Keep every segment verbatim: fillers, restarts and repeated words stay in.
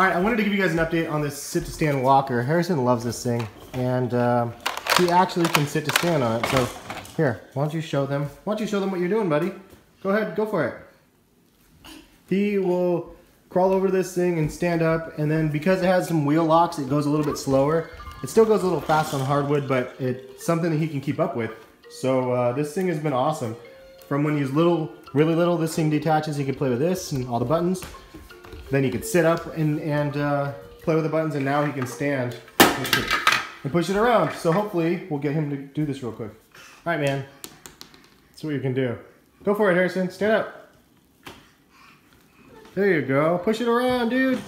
All right, I wanted to give you guys an update on this sit-to-stand walker. Harrison loves this thing, and uh, he actually can sit to stand on it. So here, why don't you show them? Why don't you show them what you're doing, buddy? Go ahead, go for it. He will crawl over this thing and stand up, and then because it has some wheel locks, it goes a little bit slower. It still goes a little fast on hardwood, but it's something that he can keep up with. So uh, this thing has been awesome. From when he's little, really little, this thing detaches. He can play with this and all the buttons. Then he could sit up and, and uh, play with the buttons, and now he can stand and push it around. So hopefully we'll get him to do this real quick. All right, man, that's what you can do. Go for it, Harrison, stand up. There you go, push it around, dude.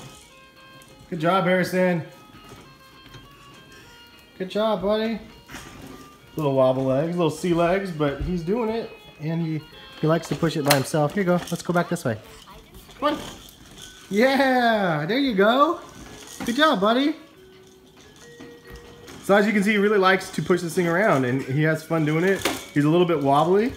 Good job, Harrison. Good job, buddy. Little wobble legs, little sea legs, but he's doing it. And he, he likes to push it by himself. Here you go, let's go back this way. Come on. Yeah, there you go. Good job, buddy. So as you can see, he really likes to push this thing around, and he has fun doing it. He's a little bit wobbly,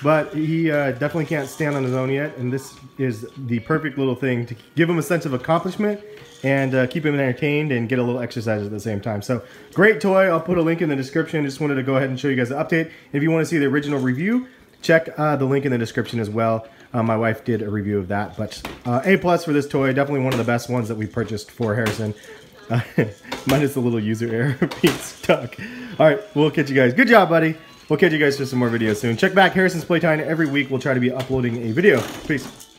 but he uh, definitely can't stand on his own yet, and this is the perfect little thing to give him a sense of accomplishment and uh, keep him entertained and get a little exercise at the same time. So great toy. I'll put a link in the description. Just wanted to go ahead and show you guys the update. If you want to see the original review, check uh, the link in the description as well. Uh, my wife did a review of that, but uh, A plus for this toy. Definitely one of the best ones that we purchased for Harrison. Uh, minus the little user error being stuck. All right, we'll catch you guys. Good job, buddy. We'll catch you guys for some more videos soon. Check back Harrison's Playtime every week. We'll try to be uploading a video. Peace.